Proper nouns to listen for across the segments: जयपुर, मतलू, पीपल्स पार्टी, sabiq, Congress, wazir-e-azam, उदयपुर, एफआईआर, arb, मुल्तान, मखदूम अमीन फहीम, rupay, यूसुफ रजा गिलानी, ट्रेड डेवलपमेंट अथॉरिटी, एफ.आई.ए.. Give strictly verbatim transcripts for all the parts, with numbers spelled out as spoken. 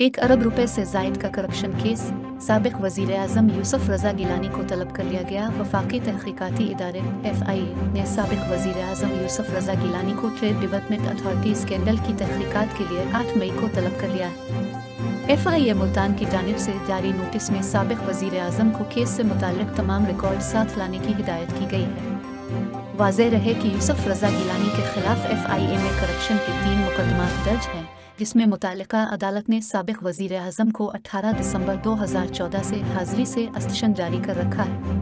एक अरब रुपए से जायद का करप्शन केस, साबिक वजीर आजम यूसुफ रजा गिलानी को तलब कर लिया गया। वफाकी तहकीकाती इदारे एफ आई ए ने साबिक वजीर आजम यूसुफ रजा गिलानी को ट्रेड डेवलपमेंट अथॉरिटी स्कैंडल की तहकीकात के लिए आठ मई को तलब कर लिया। एफ आई ए मुल्तान की जानिब से जारी नोटिस में साबिक वजीर आजम को केस से मुताल्लिक तमाम रिकॉर्ड साथ लाने की हिदायत की गई है। वाज़ेह रहे कि यूसुफ रजा गिलानी के खिलाफ एफ आई ए में करप्शन के तीन मुकदमा दर्ज हैं, जिसमें मुतालिका अदालत ने साबिक वजीर आजम को अठारह दिसंबर दो हज़ार चौदह से हाजिरी से अस्तशन जारी कर रखा है।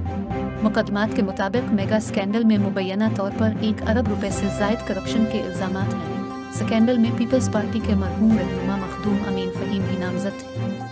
मुकदमात के मुताबिक मेगा स्कैंडल में मुबैना तौर पर एक अरब रुपए से जायद करप्शन के इल्जाम हैं। स्कैंडल में पीपल्स पार्टी के मरहूम रहनुमा मखदूम अमीन फहीम भी नामजद थे।